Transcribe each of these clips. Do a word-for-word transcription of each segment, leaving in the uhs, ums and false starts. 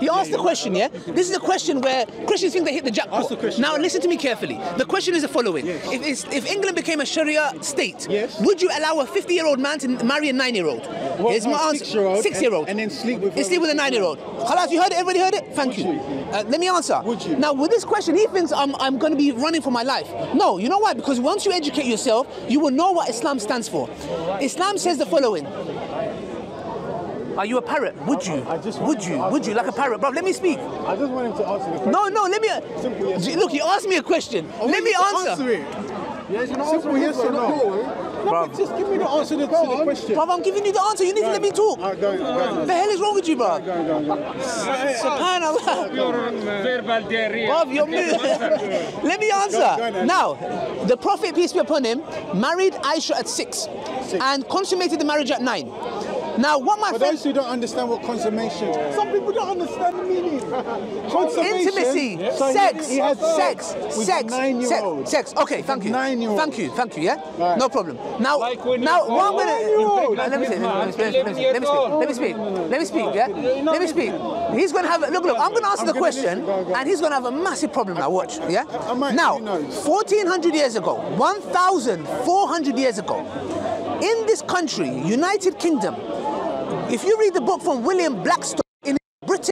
He asked the question, yeah? This is a question where Christians think they hit the jackpot. The now listen to me carefully. The question is the following. Yes. If, it's, if England became a Sharia state, yes. would you allow a fifty-year-old man to marry a nine-year-old? Well, Here's my answer. Six-year-old. Six and, and then sleep with, sleep with a nine-year-old. Khalas, you heard it? Everybody heard it? Thank would you. you. Uh, let me answer. Would you? Now with this question, he thinks I'm, I'm going to be running for my life. No, you know why? Because once you educate yourself, you will know what Islam stands for. Islam says the following. Are you a parrot? Would you? I, I just would you? Would you? Like a parrot? Bro, let me speak. I just want him to answer the question. No, no, let me... Simple yes. Look, you asked me a question. Oh, let me answer. answer it. Yes, Simple answer yes or no. no. no but just give me the answer to the question. Bro, I'm giving you the answer. You need right. to let me talk. Right, go, go, go, go. The hell is wrong with you, bro? SubhanAllah. Let me answer. Go, go now, the Prophet, peace be upon him, married Aisha at six, six. and consummated the marriage at nine. Now, what my For those who don't understand what consummation is, some people don't understand the meaning. Consummation. Intimacy, yeah. so sex, he, he had sex, sex, with sex, nine-year-old. sex. Okay, thank you. Nine-year-old. Thank you, thank you, yeah? Right. No problem. Now, like now one minute. Let me speak, let me speak, let me speak, let me speak, yeah? Let me speak. He's going to have, a, look, look, I'm going to answer I'm the question, go, go. and he's going to have a massive problem now, watch, yeah? I, I might, now, fourteen hundred years ago, one thousand four hundred years ago, in this country, United Kingdom, if you read the book from William Blackstone in British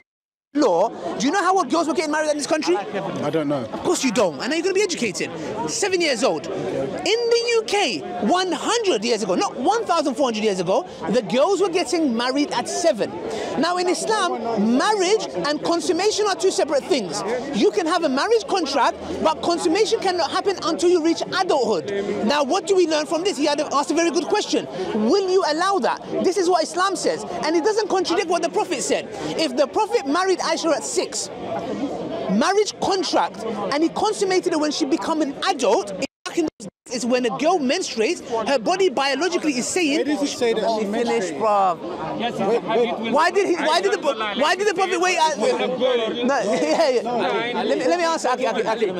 law, do you know how old girls were getting married in this country? I don't know. Of course you don't, and now you're going to be educated. Seven years old. In the U K, one hundred years ago, not one thousand four hundred years ago, the girls were getting married at seven. Now in Islam, marriage and consummation are two separate things. You can have a marriage contract, but consummation cannot happen until you reach adulthood. Now what do we learn from this? He had asked a very good question. Will you allow that? This is what Islam says, and it doesn't contradict what the Prophet said. If the Prophet married Aisha at six, marriage contract, and he consummated it when she became an adult, is when a girl menstruates, her body biologically is saying. Where does it say that she finished, bruv? Why did he? Why did the? Why did the prophet wait? At, no, yeah, yeah. No. Let me let me answer. Okay, okay, okay,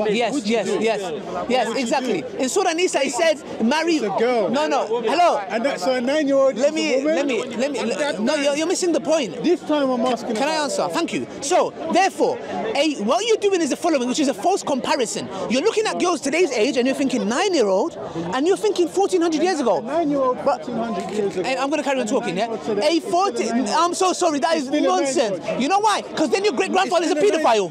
okay. Yes, yes, yes, yes. Exactly. In Surah Nisa, he said, "Marry." A girl. No, no. Hello. And that's so a nine-year-old. Let me, let me, let me. Let, no, you're, you're missing the point. This time I'm asking. Can I answer? Thank you. So therefore, a what you're doing is the following, which is a false comparison. You're looking at girls today's age, and you're thinking nine-year-old, and you're thinking fourteen hundred years ago. Nine-year-old, fourteen hundred years ago. I'm going to carry on talking, yeah? A forty. I'm so sorry, that is nonsense. You know why? Because then your great-grandfather is a paedophile.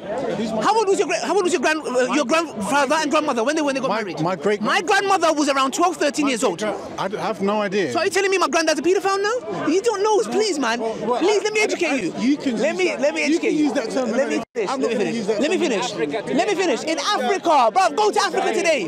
How old was your How old was your grand uh, your grandfather and grandmother when they when they got my, married? My great. My grandmother was around twelve, thirteen years old. I have no idea. So are you telling me my granddad's a paedophile now? You don't know, please, man. Please let me educate you. You can. Let me let me educate you. Let me finish. Let me finish. Let me finish. Let me finish. In Africa, bruv, go to Africa today.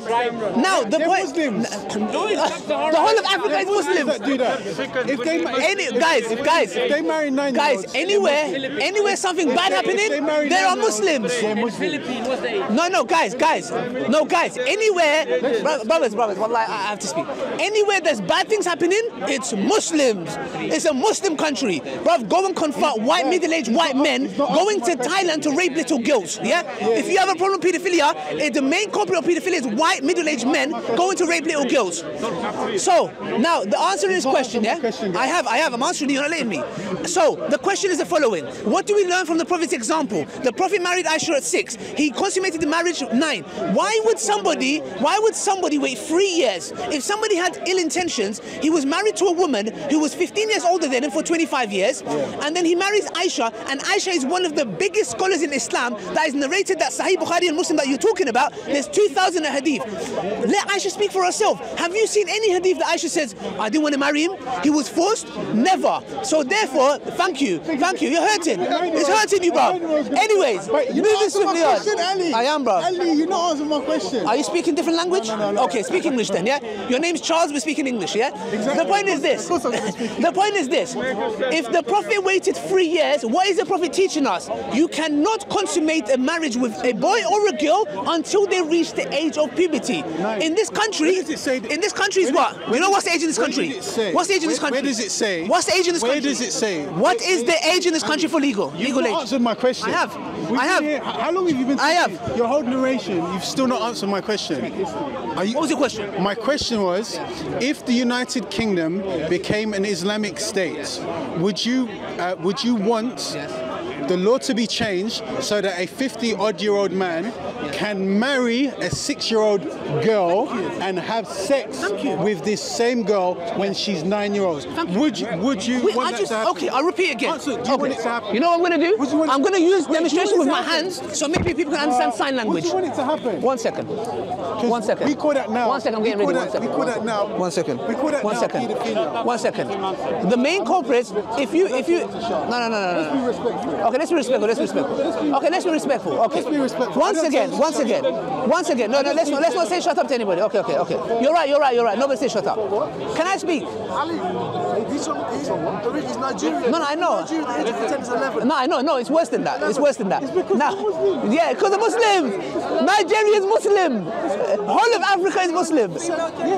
Now the point. The whole of Africa is Muslims. Do that. If they any guys, guys, they marry nine guys anywhere, anywhere something bad happening, they are Muslims. No, no, guys, guys, no, guys, anywhere, brothers, brothers, wallahi, I have to speak. Anywhere there's bad things happening, it's Muslims. It's a Muslim country. Bruv, go and confront white middle-aged white men going to Thailand to rape little girls. Yeah, if you have a problem with paedophilia, the main culprit of paedophilia is white middle-aged men going to rape little girls. So now the answer to this question, yeah, I have, I have, I'm answering you, you're not letting me. So the question is the following: what do we learn from the Prophet's example? The Prophet married Aisha at six. He consummated the marriage at nine. Why would somebody, why would somebody wait three years? If somebody had ill intentions, he was married to a woman who was fifteen years older than him for twenty-five years, and then he marries Aisha, and Aisha is one of the biggest scholars in Islam that is narrated that Sahih Bukhari and Muslim that you're talking about. There's two thousand hadith. Let Aisha speak for herself. Have you seen any hadith that Aisha says, I didn't want to marry him, he was forced? Never. So therefore, thank you, thank you, you're hurting. It's hurting you, bro. Anyways, move this swiftly on. Ali. I am, bro. Ali, you're not answering my question. Are you speaking different language? No, no, no, no. Okay, speak English then, yeah? Your name's Charles, we're speaking English, yeah? Exactly. The point is this. The point is this. If the Prophet waited three years, what is the Prophet teaching us? You cannot cannot consummate a marriage with a boy or a girl until they reach the age of puberty. Nice. In this country, in this country is what? It, you know what's the age in this country? What's the age in this country? Where does it say? What's the age in this country? Where does it say? What is the age in this country for legal? Legal age. You've not answered my question. I have. We've I have. Here, how long have you been? I have. Your whole narration, you've still not answered my question. Are you, what was your question? My question was, if the United Kingdom became an Islamic state, would you uh, would you want? Yes. The law to be changed so that a fifty-odd-year-old man can marry a six-year-old girl and have sex with this same girl when she's nine years old. Would you, would you Wait, want I that just, to happen? Okay, I'll repeat again. Answer, do you, okay. want it to happen? You know what I'm going to do? I'm going to use demonstration with my hands so maybe people can understand uh, sign language. Would you want it to happen? One second. One second. We call that now. One second, I'm getting ready. One second. We call that now. One second. We call that now. One second. One second. The main culprits, if you, if you... No, no, no, no. Let's be respectful. Okay. Let's be respectful. Let's be respectful. Okay, let's be respectful. Okay. Let's be respectful. Once again, once again, once again. No, no. Let's not. Let's not say shut up to anybody. Okay, okay, okay. You're right. You're right. You're right. Nobody say shut up. Can I speak? Ali, he's Nigerian. No, no, I know. No, I know. No, it's worse than that. It's worse than that. Now, yeah, because the Muslims. Nigeria is Muslim. Whole of Africa is Muslim.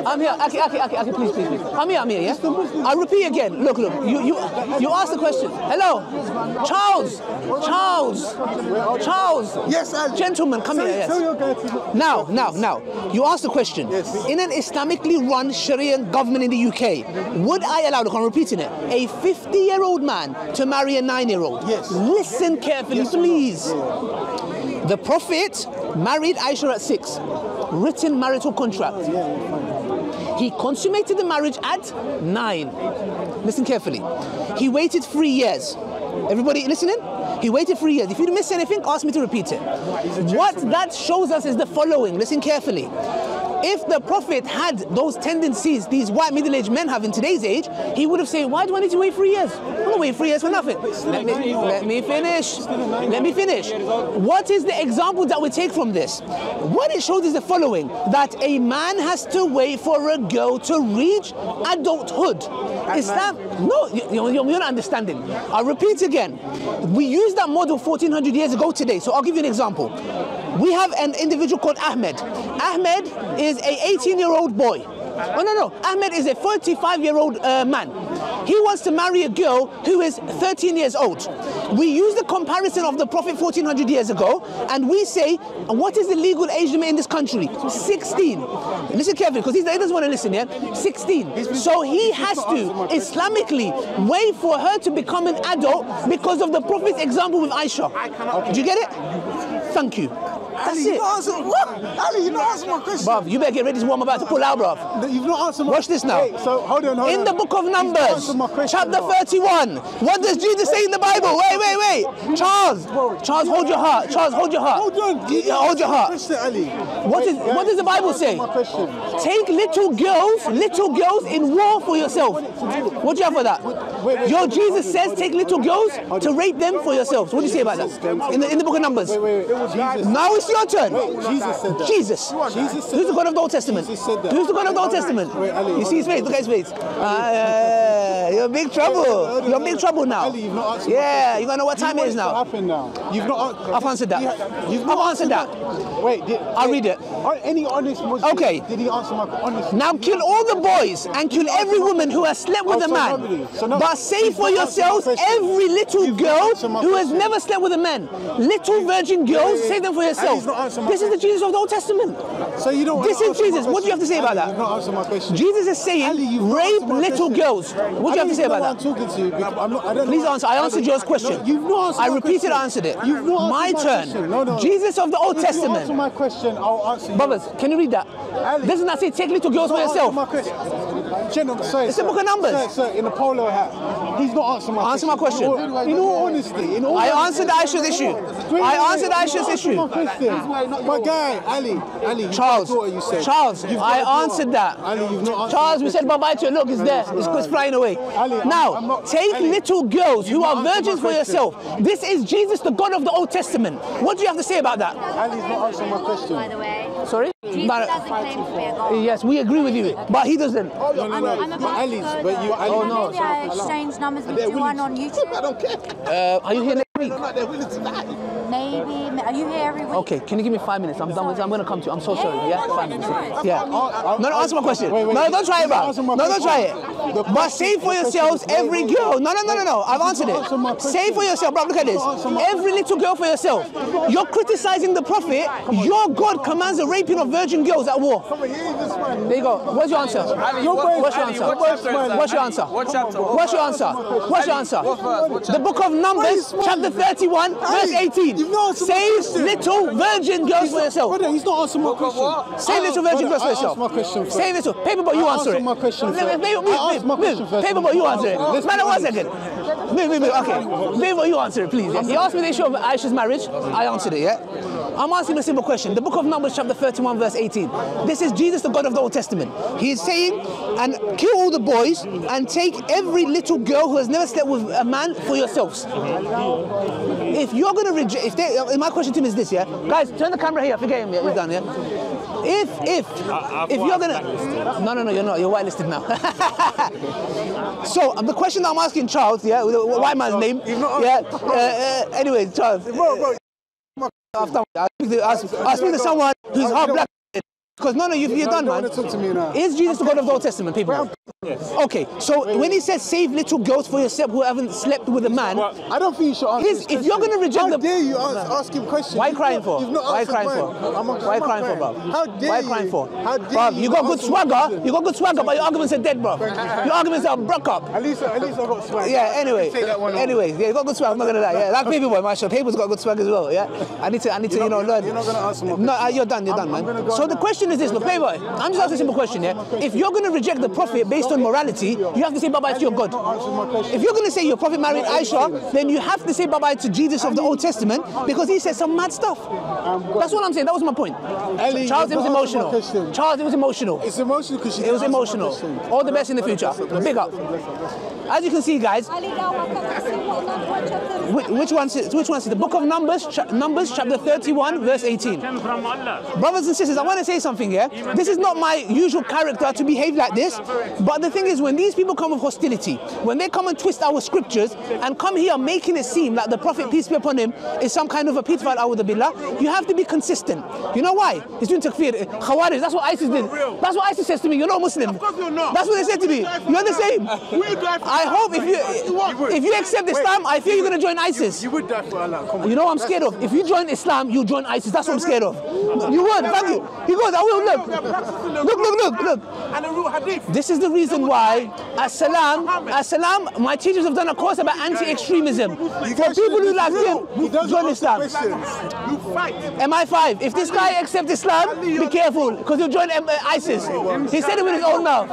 I'm here. Okay, okay, okay, okay. Please, please, please. I'm here. I'm here. Yeah. I repeat again. Look, look. You, you, you asked the question. Hello, Charles. Charles, Charles, yes, Ali. Gentlemen, come so, here. Yes. So now, now, now, you asked the question. Yes. In an Islamically run Sharia government in the U K, would I allow, look, I'm repeating it, a fifty-year-old man to marry a nine-year-old? Yes. Listen carefully, yes, please. Yeah. The Prophet married Aisha at six, written marital contract. Oh, yeah, yeah, he consummated the marriage at nine. Listen carefully. He waited three years. Everybody listening? He waited three years. If you miss anything, ask me to repeat it. What that shows us is the following. Listen carefully. If the Prophet had those tendencies these white middle-aged men have in today's age, he would have said, why do I need to wait three years? I'm not waiting three years for nothing. Let me, let me finish. Let me finish. What is the example that we take from this? What it shows is the following, that a man has to wait for a girl to reach adulthood. Islam, no, you're, you're not understanding. I'll repeat again. We use that model fourteen hundred years ago today, so I'll give you an example. We have an individual called Ahmed. Ahmed is a eighteen-year-old boy. Oh, no, no. Ahmed is a forty-five-year-old uh, man. He wants to marry a girl who is thirteen years old. We use the comparison of the Prophet fourteen hundred years ago, and we say, what is the legal age limit in this country? sixteen. Listen carefully, because he doesn't want to listen, yeah? sixteen. So he has to, Islamically, wait for her to become an adult because of the Prophet's example with Aisha. Do you get it? Thank you. That's Ali, it. Answer, what? Ali, you've not answered my question. Bruv, you better get ready to warm about to pull out, bruv. You've not answered my question. Watch this now. Wait, so hold on, hold in on. the book of Numbers, chapter thirty-one, what does Jesus say in the Bible? Wait, wait, wait. Charles, Charles, hold your heart. Charles, hold your heart. Hold on. You hold your heart. Ali. What, is, what does the Bible say? Take little girls, little girls in war for yourself. What do you have for that? Your Jesus says take little girls to rape them for yourselves. What do you say about that? In the, in the book of Numbers. Now it's your turn. Wait, Jesus said that. Jesus. Jesus said Who's the God of the Old Testament? Who's the God of the Old Testament? Wait, Ali, you see his face? Look at his face. Uh, you're in big trouble. You're in big trouble now. Ali, you've not answered yeah, you're going to know what time it is now. now. You've not I've answered that. You've not I've answered that. that. Wait, did, I'll wait, read it. Any honest Muslim, okay. did he answer my honest Now kill all the boys and kill every woman who has slept with oh, a man. So so no, but say for yourselves every little you've girl who has never slept with a man. Little virgin girls, say them for yourself. This is the Jesus of the Old Testament. So you don't This is Jesus. What do you have to say about that? Jesus is saying, rape little girls. What do you have to say about that? Please answer. I answered your question. I repeated, answered it. My turn. Jesus of the Old Testament. If you answer my question, I'll answer you. Brothers, can you read that? Doesn't that say, take little girls for yourself? It's the book of Numbers. Sir, in a polo hat. He's not answering my question. Answer my question. In all honesty. I answered Aisha's issue. I answered Aisha's issue. My guy, Ali. Ali. Charles, you said. Charles, I answered that. Ali, you've not answered Charles, we said bye-bye to it. Look, it's there. It's, it's flying away. Ali, now, not, take Ali, little girls who are virgins for yourself. This is Jesus, the God of the Old Testament. What do you have to say about that? Ali's not answering my question. By the way. Sorry? Jesus but, doesn't claim to be a God. Yes, we agree with you, but he doesn't. Oh, no, no, no. I'm, I'm about Ali's, to go, but you, Ali, oh, no. Maybe I exchange numbers with you one on YouTube. I don't care. Uh, are you here next? week? Not there, really tonight. Maybe. Are you here every week? Okay, can you give me five minutes? I'm sorry. done with I'm going to come to you. I'm so yeah, sorry. Yeah, five minutes. Yeah. yeah. No, no, answer my question. Wait, wait, no, don't try it, bro. No, don't try it. But say for yourselves, every girl. No, no, no, no, no. I've answered it. Say for yourself, bro. Look at this. Every little girl for yourself. You're criticizing the Prophet. Your God commands the raping of virgin girls at war. There you go. What's your answer? Ali, what, what's your answer? Ali, what chapter what's your answer? What chapter? What's your answer? What's your answer? What's your answer? What the book of Numbers, chapter thirty-one, Ali, verse eighteen. Save little virgin girls for yourself. Brother, he's not answering my question. Save little virgin girls for yourself. Save little. Paperboy, you answer it. Paperboy, you answer it. Man, one second. Move, move, move. Okay. Paperboy, you answer it, please. He asked me the issue of Aisha's marriage. I answered it, yeah? I'm asking a simple question. The book of Numbers, chapter thirty-one, verse eighteen. This is Jesus, the God of the Old Testament. He is saying, and kill all the boys and take every little girl who has never slept with a man for yourselves. If you're going to reject, if they, my question to him is this, yeah? Guys, turn the camera here, forget him, yeah, he's done, yeah? If, if, I, if you're going to, no, no, no, you're not, you're whitelisted now. So, um, the question that I'm asking Charles, yeah, with a white man's name, yeah, uh, uh, anyway, Charles. Bro, bro, after, I speak to, I speak, I speak to someone who's half black. Because no, no, you've, you're no, done, man. To to Is Jesus the God of the Old Testament, people? Yes. Okay, so wait, when he says save little girls for yourself who haven't slept with a man, well, I don't think you should answer his, If you're going to reject how the... How dare you ask, ask him questions? Why crying for? Why crying for? Why crying for, bruv? How dare Why crying for? How dare bruv, you, you got good swagger, you got good swagger, but your arguments are dead, bruv. Your arguments are broke up. At least, at least I got swagger. Yeah, anyway. Anyway, yeah, you got good swagger, I'm not going to lie. Yeah, like Paper Boy, Marshall. Paper's got good swagger as well, yeah? I need to, I need to, you know, learn. You're not going to answer my question. No, you're done, you're done, man. So the question is this, look, Paper Boy, I'm just asking a simple question, yeah? If you're going to reject the Prophet based on morality, you have to say bye-bye to your God. If you're going to say your Prophet married Aisha, then you have to say bye-bye to Jesus of the Old Testament because he said some mad stuff. That's what I'm saying. That was my point. Ali, Charles, it was emotional. Charles, it was emotional. It's emotional because she It was emotional. All the best in the future. Big up. As you can see, guys. Which one is which one is the book of Numbers, cha Numbers chapter thirty-one, verse eighteen. Brothers and sisters, I want to say something here. Yeah? This is not my usual character to behave like this. But the thing is, when these people come with hostility, when they come and twist our scriptures and come here making it seem like the Prophet, peace be upon him, is some kind of a pitfall, a'udhu billah, you have to be consistent. You know why? He's doing takfir. Khawarij, that's what ISIS did. That's what ISIS says to me, you're not Muslim. Of course you're not. That's what they said to me. You're the same. I hope if you if you accept Islam, I feel you're going to join ISIS. You would die for Allah. Come on. You know what I'm scared of? If you join Islam, you'll join ISIS. That's what I'm scared of. You would, thank you. He goes, I will, look. Look, look, look, look. This is the reason why, as-salam, as-salam, my teachers have done a course about anti-extremism. For people who like him, join Islam. M I five, if this guy accepts Islam, be careful, because he'll join ISIS. He said it with his own mouth.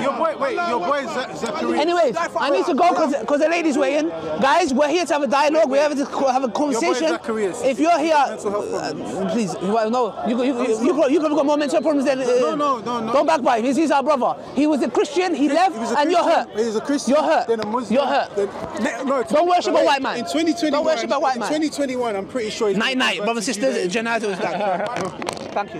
Your boy, wait, your boy Zakaria. Anyways, I need to go because the ladies were in. Guys, we're here to have a dialogue, we have to have a conversation. If you're here, uh, please, no, you, you, you, you, you could have got more mental problems than... Uh, no, no, no, no. Don't backbite him, he's, he's our brother. He was a Christian, he left, he and you're hurt. He's a Christian, you're hurt. Then a Muslim, you're hurt. Then, no, don't worship a white man. In twenty twenty-one, don't worship a white man. In twenty twenty-one, I'm pretty sure... Night-night, brothers and sisters, Janata was back. Thank you.